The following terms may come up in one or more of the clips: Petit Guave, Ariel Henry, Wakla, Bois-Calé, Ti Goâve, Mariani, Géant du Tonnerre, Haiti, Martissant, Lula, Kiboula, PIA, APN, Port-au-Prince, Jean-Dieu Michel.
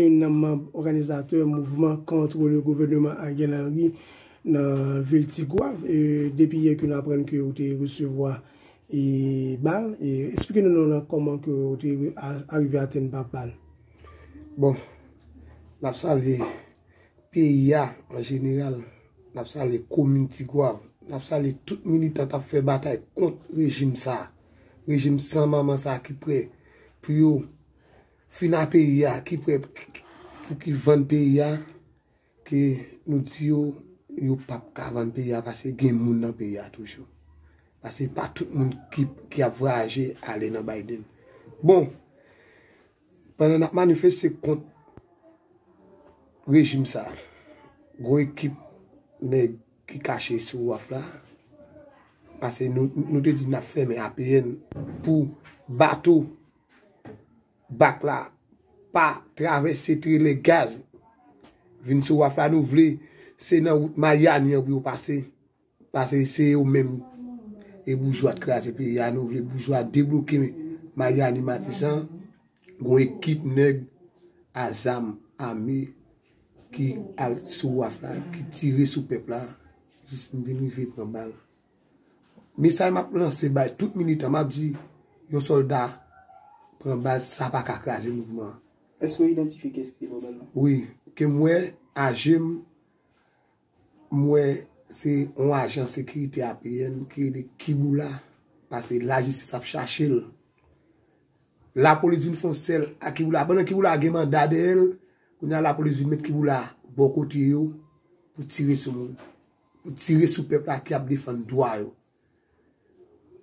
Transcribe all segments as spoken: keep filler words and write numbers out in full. Un membre organisateur mouvement contre le gouvernement Ariel Henry dans ville Ti Goâve et depuis que nous apprenons que vous avez recevoir et balle et expliquez-nous comment que vous êtes arrivé à atteindre par balle. Bon, la salle P I A en général, la salle commune Ti Goâve, la salle tout militant a fait bataille contre le régime ça, régime sans maman ça qui prêt pour Fina P I A qui prend qui vend P I A que nous disons yo pas ka vendre P I A parce que gen moun dans P I A toujours parce que pas tout le monde qui qui a voyagé aller dans Biden. Bon, pendant la manifesté contre régime ça gros équipe nèg qui caché sur Wakla parce que nous nous te dit n'a fermer A P N pour bateau Wakla, pas traverser les gaz. Vin sur Wakla, nous voulons, c'est dans la route Mariani pour passer. Parce que c'est eux-mêmes, les bourgeois de classe, et puis nous voulons les bourgeois débloquer Mariani, Martissant, une équipe nègre, Azam, Ami, qui a sur Wakla, qui tire sur le peuple, juste venir vivre en balle. Mais ça m'a lancé, tout minute, m'a dit, yo soldat, ça n'a pas qu'à craser le mouvement. Est-ce que vous identifiez ce qui est problème? Oui, que moi, agim, moi, c'est un agent de sécurité A P N qui est de Kiboula, parce que la justice a cherché. La police une font celle à Kiboula. Pendant Kiboula a un mandat d'elle, on a la police une met Kiboula, beaucoup de pour tirer sur le monde, pour tirer sur le peuple qui a défendu le droit.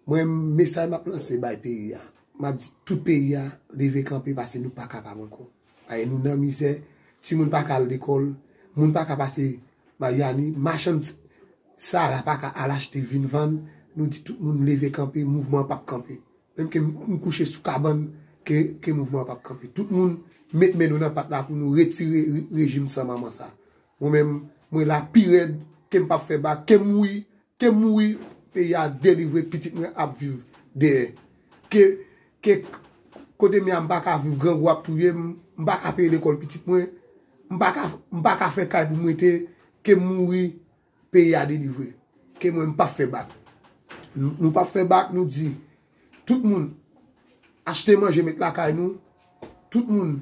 Moi, mes messages m'a lancé par le pays. M'a dit tout pays a levé camper parce que nous pas capable encore. Ay nous dans misère, si moun pas capable l'école, moun pas capable passer Mariani, marchand ça là pas capable acheter vin vendre, nous dit tout moun levé camper, mouvement pas camper. Même que nous coucher sous cabane que que mouvement pas camper. Tout moun met men nous dans pas là pour nous retirer régime sans maman ça. Moi même moi la pire que me pas faire bas, que mouri, que mouri pays a délivrer petite moi à vivre derrière. Que que côté mi m'pa ka vivre grand roi pour m'pa ka payer l'école petite moi m'pa ka m'pa ka faire caille pour moi que mourir pays à délivrer que moi m'pa faire bac nous pas faire bac nous dit tout le monde acheter manger mettre la caille nous tout le monde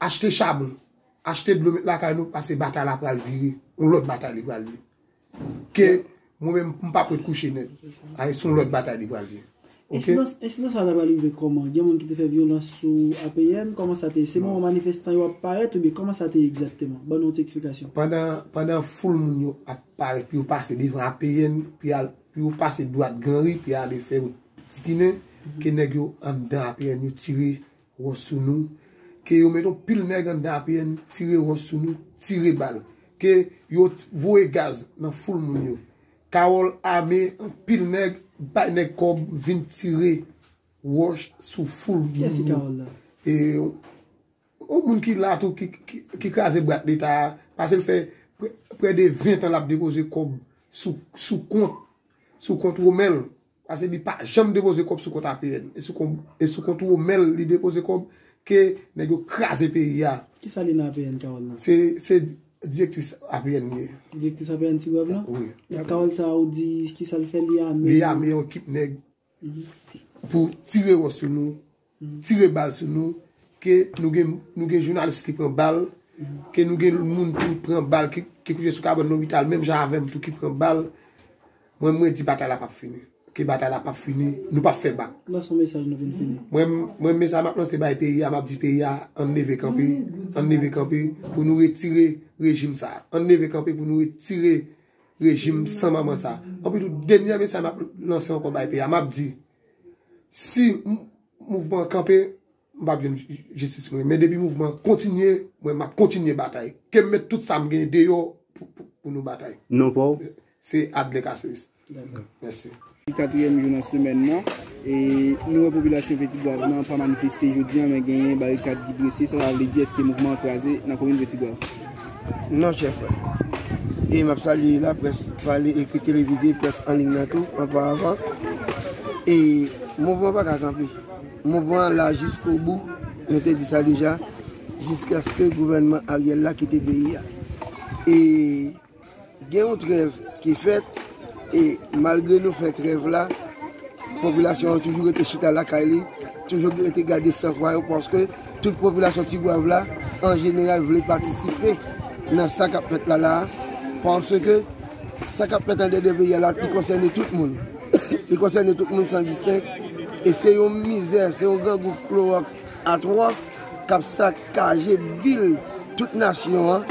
acheter charbon acheter de l'eau mettre la caille nous parce que bataille la pral virer on l'autre bataille pral virer que moi même m'pa prête coucher net avec son l'autre bataille pral virer. Okay. Et sinon, ça n'a pas livré comment? Il y a des gens qui te fait violence sous A P N, comment ça t'est? C'est mon manifestant qui apparaît ou bien comment ça t'est exactement? Bonne autre explication. Pendant pendant full monde apparaît puis vous passez devant A P N puis puis vous passez droite grand riz puis aller faire skiner que nèg yo en dedans A P N nous tirer sur nous que yo mettons pile nèg en dedans A P N tirer sur nous tirer balle que yo voyer gaz dans full monde yo Carole armé en pile nèg Banek comme vin tirer wash sous full. Qu'est-ce Carole? Et au monde qui là tout qui qui crase bras d'état parce qu'il fait près de vingt ans l'a déposé comme sous sous compte sous compte Romel parce qu'il pas jamais déposé comme sous compte A P N et sous et sous compte Romel il déposé comme que négo crase pays a. Qui ça les A P N Carole? C'est c'est directrice A P N. Directrice A P N Ti Goâve là? Oui. La Carole ça a dit qui ça le fait lié mais il a mis une équipe nèg pour tirer sur nous, tirer balle sur nous que nous gen nous gen journaliste qui prend balle, que nous gen monde qui prend balle qui qui couche sur cabane l'hôpital même j'avais tout qui prend balle. Moi moi dit bataille la pas fini. Que bataille la pas fini, nous pas faire bac. Là son message nous vient fini. Moi moi message m'a lancé bail pays, m'a dit pays en lever camper, en lever camper pour nous retirer régime ça on ne veut camper pour nous retirer régime sans maman ça en plus dernier message m'a lancé encore bail pays m'a dit si mouvement camper m'a bien justice mais depuis mouvement continuer moi m'a continuer bataille que mettre tout ça me gagner dehors pour pour nous bataille non pas c'est adlécasis. Merci. Quatrième jour dans semaine là et nous la population Petit Guave n'a pas manifesté aujourd'hui mais gagné barricade qui dressé ça veut dire est-ce que mouvement crasé dans commune Petit Guave? Non chef. Et m'a salué la presse, parler écrit télévisé, presse en ligne tout en par avant. Et mouvement pas camper. Mouvement là jusqu'au bout, je t'ai dit ça déjà. jusqu'à ce que le gouvernement Ariel là quitte le pays. Et il y a une trêve qui est faite, et malgré nous fait trêve là, la population a toujours été chita à la Kali, toujours été gardée sans foi, parce que toute la population de Ti Goâve là, en général, voulait participer dans ce qui a fait là, là, parce que ce qui a fait dans le pays là, qui concerne tout le monde. Il concerne tout le monde sans distinction. Et c'est une misère, c'est un grand groupe Clorox atroce qui a saccagé ville, toute nation. Hein?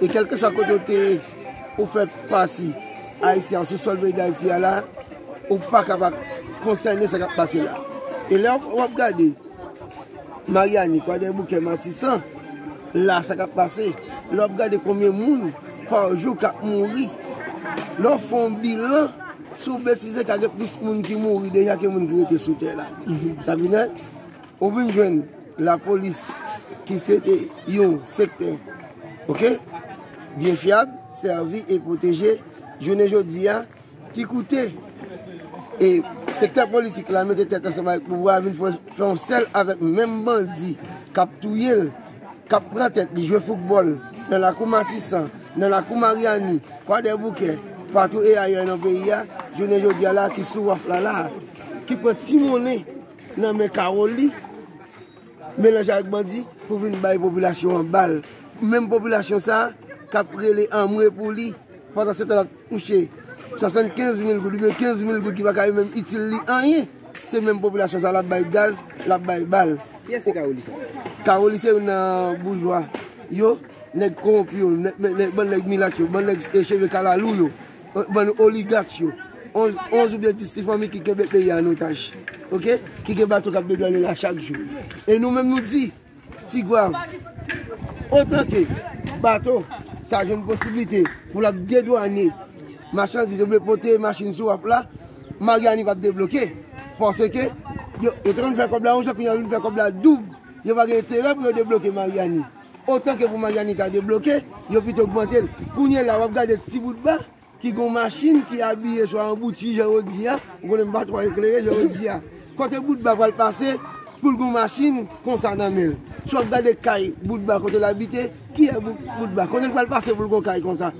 Et quel que soit côté où fait partie haïtien, sous sol d'Haïtien là, ou pas capable de concerner ce qui a passé là. Et là, on regarde Mariani, quoi des bouquets Martissant, là, ça a passé. Là, on regarde combien de monde par jour qui a mouru. Là, on fait un bilan. Si vous bêtisez qu'il y a plus de monde qui mourent déjà que de monde qui était sous terre là. Ça veut dire on vient joindre la police qui c'était un secteur, ok, bien fiable, servi et protégé. Je ne veux dire qui coûtait et secteur politique là mettait tête ensemble avec pouvoir venir faire un seul avec même bandit, cap touyer, cap prend tête, il joue football dans la cour Martissant, dans la cour Mariani, quoi des bouquets. Partout et ailleurs dans le pays, je ne veux dire là qui souffre là, qui peut timoner dans mes caroli, mélanger avec bandit pour venir bailler la population en balle. Même population ça, qui a pris les amours pour lui, pendant cette année, touché soixante-quinze mille gouttes, quinze mille gouttes qui va même utile en rien. C'est même population ça, la baille gaz, la baille balle. Qui est-ce que caroli ça? Caroli c'est un bourgeois. Yo, les corrompus, les milatures, les cheveux calalou. Bon oligarque onze ou bien dix familles qui ont payé en otage, ok, qui ont battu cap de douane là chaque jour. Et nous même nous dit Ti Goâve autant que bateau ça a une possibilité pour la dédouaner marchandise, de porter machine sur là, Mariani va débloquer parce que le train de faire comme la onze puis il faire comme la double, il va gagner intérêt pour débloquer Mariani. Autant que pour Mariani t'a débloqué, il peut augmenter pour là on va regarder petit bout de bas. Qui ont une machine qui est habillée sur un boutique, je vous dis, vous ne pouvez pas éclairer, je vous dis. Quand le bout de bas va passer, pour une machine, qu'on s'en amène. Soit dans les cailles, bout de bas, quand elle habite, qui est bout de bas, quand elle va passer pour une caille comme ça.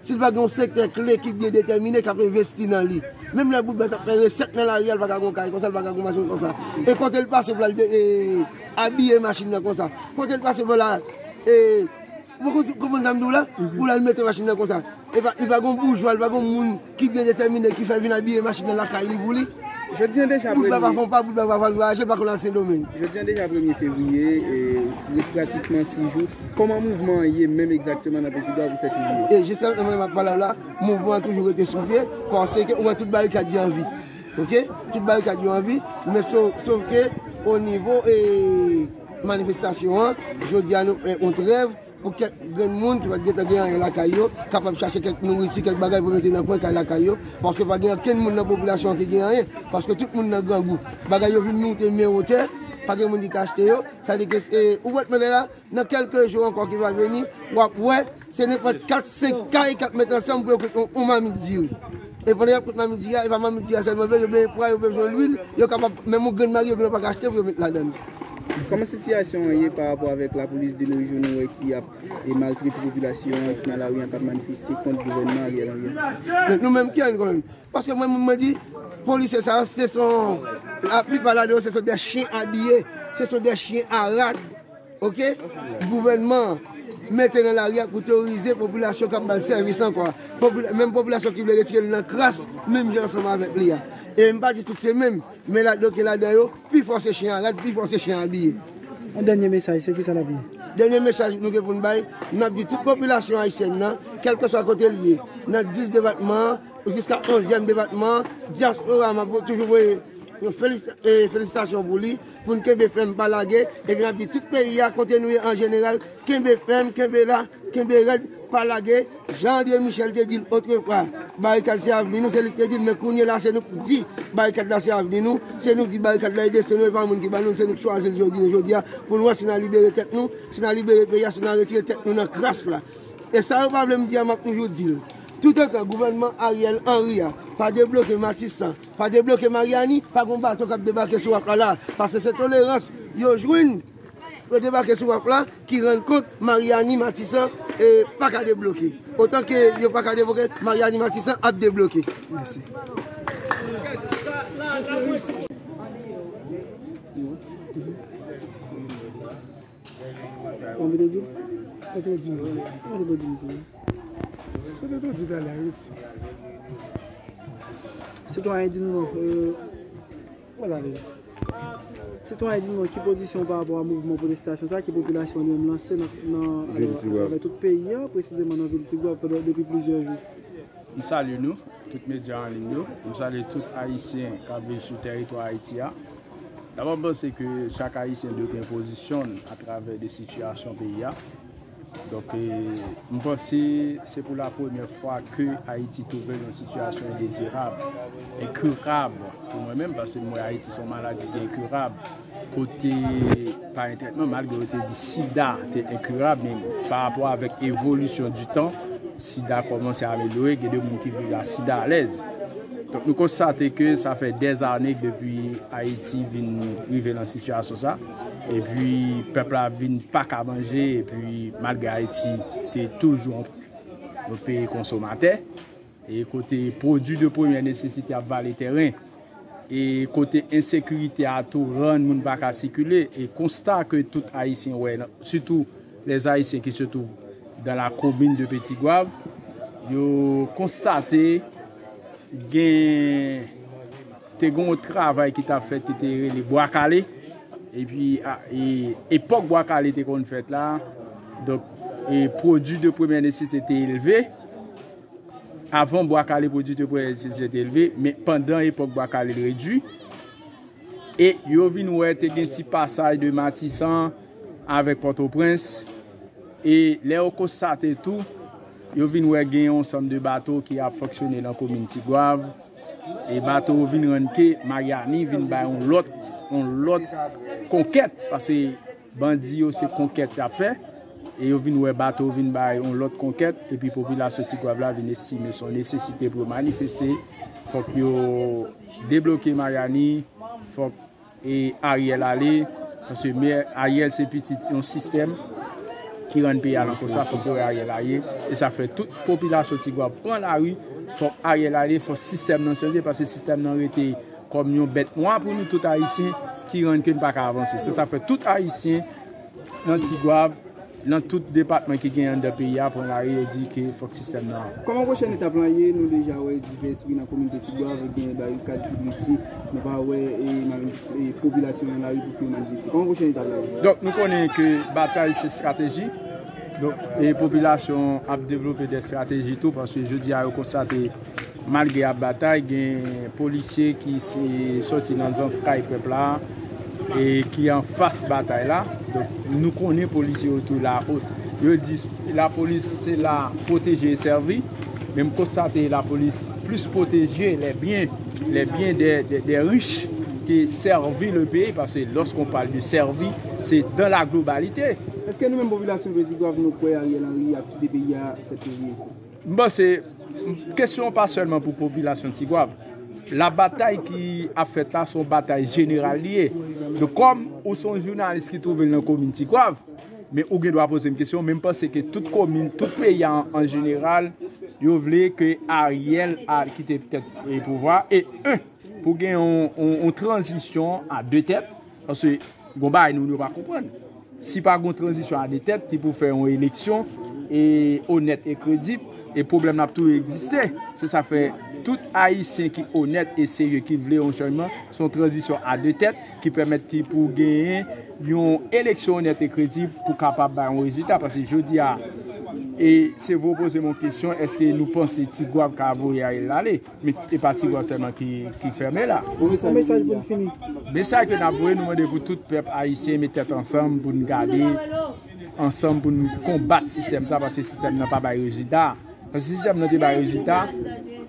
S'il n'y a pas un secteur clé qui est bien déterminé, qui a investi dans lui. Même le bout de bas, il y a recette dans la réelle, il n'y a pas une caille comme ça, il n'y a pas une machine comme ça. Et quand elle passe pour habiller une machine comme ça, quand elle passe pour la. Comment ça me dit là? Pour la mettre machine comme ça. Il va y avoir un bourgeois, il va y avoir un monde qui est bien déterminé, qui fait venir habiller machine dans la caille. Je tiens déjà premier février, et pratiquement six jours. Comment le mouvement est même exactement dans Petit Guave pour cette vidéo? Et jusqu'à maintenant, là, le mouvement a toujours été sauvé parce qu'on a toute barricade en vie. Ok? Toute barricade en vie, mais sauf que au niveau des manifestations, je dis à nous, on trêve. Pour que les gens qui vont gagner la caillou, capable de chercher quelques nourritures, quelques bagages pour mettre dans le coin de la caillou, parce que pas gagner aucun monde dans la population qui gagne rien, parce que tout le monde a un grand goût. Bagages viennent nous tenir au terre, pas de monde qui acheter, ça veut dire que ou votre monnaie là, dans quelques jours encore qui va venir, ou ouais, c'est n'importe quatre cinq cailles qui mettent ensemble pour qu'on m'a midi. Et pendant que m'a midi, il va m'a midi seulement je vais prendre besoin d'huile, il capable même mon grand mari ne peut pas acheter pour mettre là-dedans. Comment cette situation est par rapport avec la police de nos journaux qui a maltraité la population qui n'a pas manifesté contre le gouvernement Ariel Henry? Nous-mêmes qui avons quand même. Parce que moi, je me dis, la police, ce sont des chiens habillés, ce sont des chiens à rate. Ok? Le gouvernement met dans l'arrière pour autoriser la population qui a mal service encore. Même la population qui veut retirer dans la crasse, même gens sont avec lui. Et je ne pas dire tout c'est même, mais là, donc, là, d'ailleurs, plus force les chiens à l'aide, plus force les chiens à habiller. Un dernier message, c'est qui ça la vie? Dernier message, nous avons dit, nous avons dit toute la population haïtienne, quel que soit le côté lié, dans dix départements, jusqu'à onzième département, diaspora, toujours félicitations pour lui, pour nous faire balaguer, et nous avons dit tout le pays a continué en général, qu'un femme, qu'un là, qu'un red, balaguer, Jean-Dieu Michel te dit autrefois. Barricade c'est avenir nous, c'est lui qui dit, mais qu'on est là, c'est nous qui dit, barricade là c'est avenir nous, c'est nous qui barricade là, c'est nous qui va nous, c'est nous qui choisissons aujourd'hui, aujourd'hui, pour nous, c'est nous libérer tête nous, c'est nous libérer pays, c'est nous retirer tête nous dans la crasse là. Et ça, on va me dire, je toujours dit, tout autant le gouvernement Ariel Henry, pas débloquer Martissant, pas débloquer Mariani, pas combattre bateau qui débarquer sur la place là, parce que cette tolérance, ils jouent. redébarquer sur Wakla, qui rend compte Mariani, Martissant et pas qu'à débloquer. Autant que il n'y a pas qu'à débloquer, Mariani, Martissant a débloqué. Merci. Citoyen dis-nous, citoyen dis-nous, qui position par rapport au mouvement protestation, ça, qui population est lancée dans tout le pays, précisément dans la ville de Petit Guave depuis plusieurs jours. Nous saluons nous, tous les médias en ligne, nous saluons tous les Haïtiens qui vivent sur le territoire haïtien. D'abord, c'est que chaque Haïtien doit une position à travers des situations P I A. Donc, je pense que c'est pour la première fois que Haïti trouve une situation indésirable, incurable pour moi-même, parce que moi, Haïti, c'est une maladie qui est incurable. Côté, par un traitement, malgré le sida, c'est incurable, mais par rapport à l'évolution du temps, le sida commence à améliorer, il y a des gens qui vivent la sida à l'aise. Donc, nous constatons que ça fait des années que depuis Haïti vient vivre dans cette situation. Ça. Et puis, le peuple vient pas qu'à manger. Et puis, malgré Haïti, c'est toujours un pays consommateur. Et côté produits de première nécessité à valer terrain. Et côté insécurité à tout rendre, les gens ne peuvent pas circuler. Et constat que tout Haïtien, ouais, surtout les Haïtiens qui se trouvent dans la commune de Petit Guave, ils constatent. Il y a un travail qui a fait, qui était les Bois-Calé. Et puis, à l'époque, Bois-Calé était fait là. Donc, les produits de première nécessité étaient élevés. Avant Bois-Calé, les produits de première nécessité étaient élevés. Mais pendant l'époque, Bois-Calé est réduit. Et il y a eu un petit passage de Martissant avec Port-au-Prince. Et là, on constate tout. Yo vin wè gen yon somme de bateaux qui a fonctionné dans la commune Ti Goâve et bateau vin renke Mariani vin bay on l'autre on l'autre conquête parce que bandi yo c'est conquête a fait et yo vin wè bateau vin bay on l'autre conquête et puis population Ti Goâve la vin estimer son nécessité pour manifester faut que yo débloquer Mariani faut et Ariel aller parce que Ariel c'est petit un système qui rend pays à l'encontre, faut que Ariel aille. Et ça fait toute la population Ti Goâve prend la rue, faut Ariel aller, faut le système non changer, parce que le système n'a été comme une bête noire pour nous, tous Haïtiens, qui rendent qu'on ne peut pas avancer. Ça fait tout Haïtien dans Ti Goâve, dans tout département qui gagne dans le pays, prend la rue et dit qu'il faut que le système n'a pas. Comment vous prochaine étape, nous avons déjà diversifié dans la commune de Ti Goâve, il y a eu quatre ici, nous avons eu la population dans la rue pour que nous ici. Comment vous prochaine étape? Donc nous connaissons que la bataille, c'est stratégie. Donc, les populations ont développé des stratégies tout parce que je dis à constater malgré la bataille, il y a des policiers qui sont sortis dans un caille peuple là et qui en face bataille là. Donc, nous connaissons les policiers autour de la route. Je dis la police c'est là protéger et servir, mais je constate la police plus protéger les biens, les biens des, des, des riches qui servir le pays parce que lorsqu'on parle de servir, c'est dans la globalité. Est-ce que nous-mêmes, population de Petit Guave, nous croyons Ariel Henry à quitter le pays à cette période? Bon, c'est une question pas seulement pour la population de Petit Guave. La bataille qui a fait là, c'est une bataille généralisée. Donc, comme nous sommes journalistes qui trouvent dans la commune de Petit Guave, mais on doit poser une question, même parce que toute commune, tout pays en, en général, ils voulaient que Ariel a quitté peut-être le pouvoir. Et un, pour gagner une transition à deux têtes, parce que nous ne pas comprendre. Si pas une transition à des têtes, il faut faire une élection et honnête et crédible, et le problème n'a pas existé. C'est ça fait tout Haïtien qui est honnête et sérieux, qui veut un changement, son transition à deux têtes, qui permettent pour gagner une élection honnête et crédible pour capable d'avoir un résultat. Parce que je dis à, et si vous posez mon question, est-ce que nous pensons que Ti Goâve va y aller? Mais ce n'est pas Ti Goâve seulement qui ferme là. Un message pour finir. Le message que nous avons, nous demandons pour tout le peuple haïtien, mettre tête ensemble pour nous garder, ensemble pour nous combattre ce système là, parce que le système n'a pas de résultat. Parce que le système n'a pas de résultat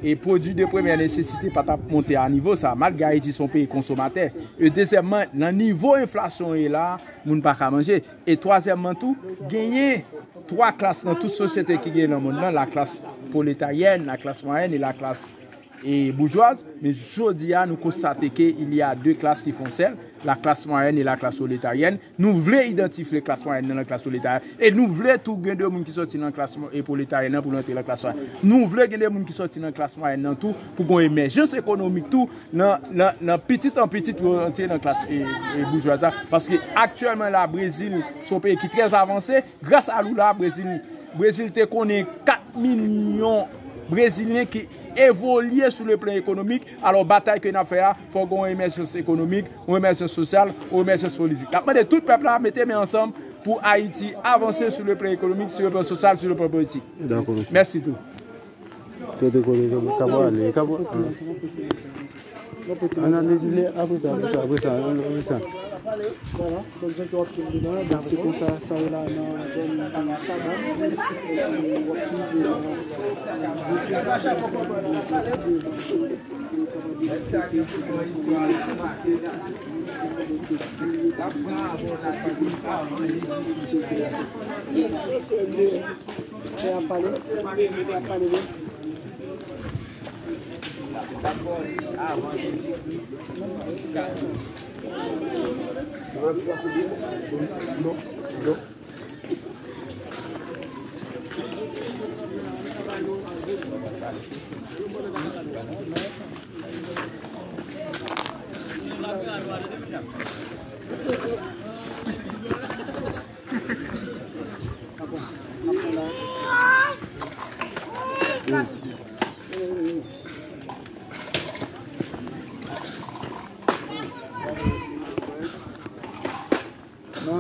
et les produits de première nécessité ne peuvent pas monter à niveau ça, malgré Haïti son pays consommateur. Et deuxièmement, le niveau inflation est là, nous ne pouvons pas manger. Et troisièmement, tout, gagner. Trois classes dans toute société qui est dans le monde, la classe prolétarienne, la classe moyenne et la classe et bourgeoise, mais aujourd'hui, nous constatons qu'il y a deux classes qui font celle, la classe moyenne et la classe prolétarienne. Nous voulons identifier la classe moyenne dans la classe prolétarienne et nous voulons tout gain de monde qui sortent dans la classe prolétarienne pour entrer dans la classe moyenne. Nous voulons gain de monde qui sortent dans la classe moyenne tout pour qu'on ait une émergence économique tout dans petite en petite pour entrer dans la classe bourgeoise parce que actuellement la Brésil son pays qui est très avancé grâce à Lula Brésil Brésil te connaît quatre millions Brésiliens qui évoluent sur le plan économique. Alors, bataille que nous avons fait, il faut qu'on ait une émergence économique, une émergence sociale, une émergence politique. Après, tout le peuple a mettez-nous ensemble pour Haïti avancer sur le plan économique, sur le plan social, sur le plan politique. Merci tout. Non,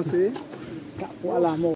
c'est pour la mort.